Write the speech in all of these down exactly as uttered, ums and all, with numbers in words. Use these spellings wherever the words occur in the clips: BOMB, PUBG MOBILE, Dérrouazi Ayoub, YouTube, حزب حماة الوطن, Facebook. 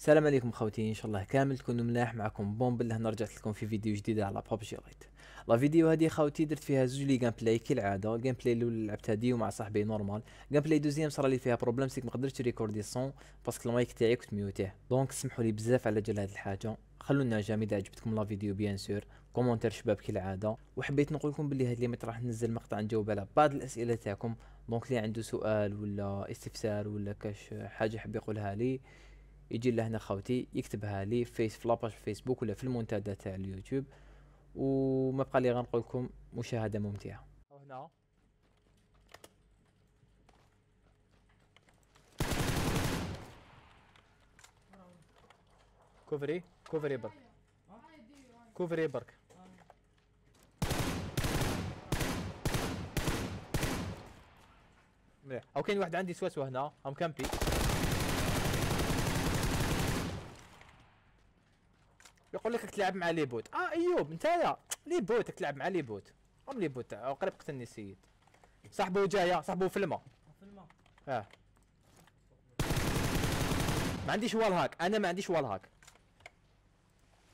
السلام عليكم خوتي، ان شاء الله كامل تكونوا ملاح. معكم بومب بالله، رجعت لكم في فيديو جديد على ببجي رايت. لا فيديو هذه خوتي درت فيها زوج لي جيم بلاي كالعاده. الجيم بلاي الاول لعبتها ديو مع صاحبي نورمال، جيم بلاي دوزيام صرالي فيها بروبليم سيك ما قدرتش ريكوردي الصون باسكو المايك تاعي كنت ميوتيه، دونك سمحوا لي بزاف على جال هذه الحاجه. خلونا جامي اذا عجبتكم لا فيديو بيان سور كومونتير شباب كالعاده، وحبيت نقول لكم باللي هاد اليومات راح ننزل مقطع نجاوب على بعض الاسئله تاعكم، دونك اللي عنده سؤال ولا استفسار ولا كاش حاجه يحب يقولها لي يجي لهنا خوتي يكتبها لي فيس فلاباج في فيسبوك ولا في المنتدى تاع اليوتيوب. وما بقى لي غنقول لكم مشاهده ممتعه. هنا كوفري كوفري برك كوفري برك مليح. او كاين واحد عندي سواسو هنا هم كامبي. يقول لك تلعب مع لي بوت. اه ايوب نتايا لي بوت تلعب مع لي بوت. هم لي بوت تاع قريب قتلني السيد. صاحبو جايه صاحبو في الماء. في الماء. اه. ما عنديش وال هاك، انا ما عنديش وال هاك.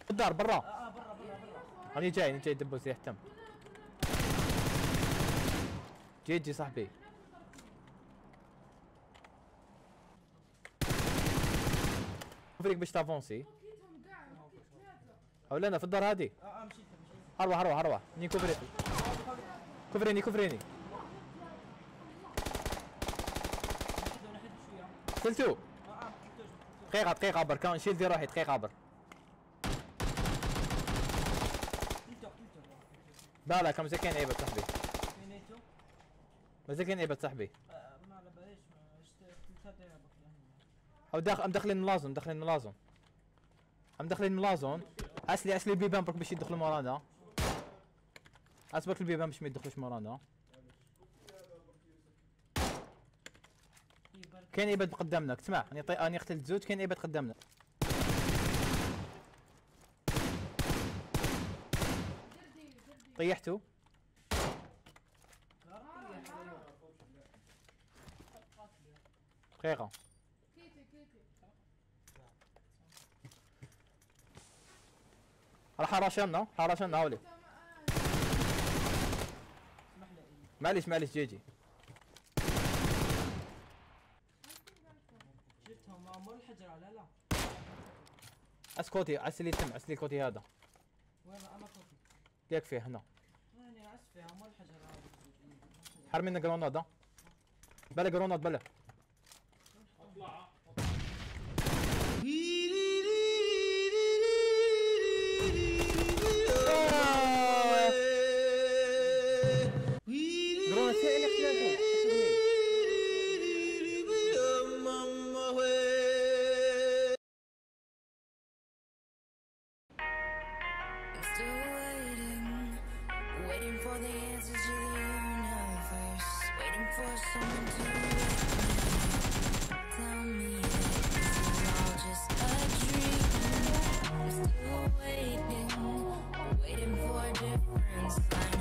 في الدار برا. اه برا برا برا. راني جاي راني جاي دبو سلاح تم. جي جي صاحبي. نفريك باش تافونسي. ولا انا في الدار هادي. اه مشيت مشيت اروح اروح اروح ني كفري كفريني كفريني سلتو دقيقه دقيقه برك نشيل دير روحي دقيقه برك لا لا كم زكين عيبه صاحبي مازال كاين عيبه صاحبي ما على باليش ثلاثه تاع عبك هنا او داخلين ملازم داخلين ملازم عم داخلين ملازم اسلي اسلي البيبان برك باش يدخلوا مورانا اسبك البيبان باش ما يدخلوش مورانا كاين عباد قدامنا تسمع راني راني قتلت زوج كاين عباد قدامنا طيحتو دقيقة راح حراشنا حراشنا هاولي معليش معليش جي جي جبتهم مور الحجرة لا لا اسكوتي عسلي تم عسلي كوتي هذا وين انا كوتي ليك فيه هنا راني عس فيها مور الحجرة حرمي لنا جرونادا بلا جروناد بلا اطلع waiting for a difference.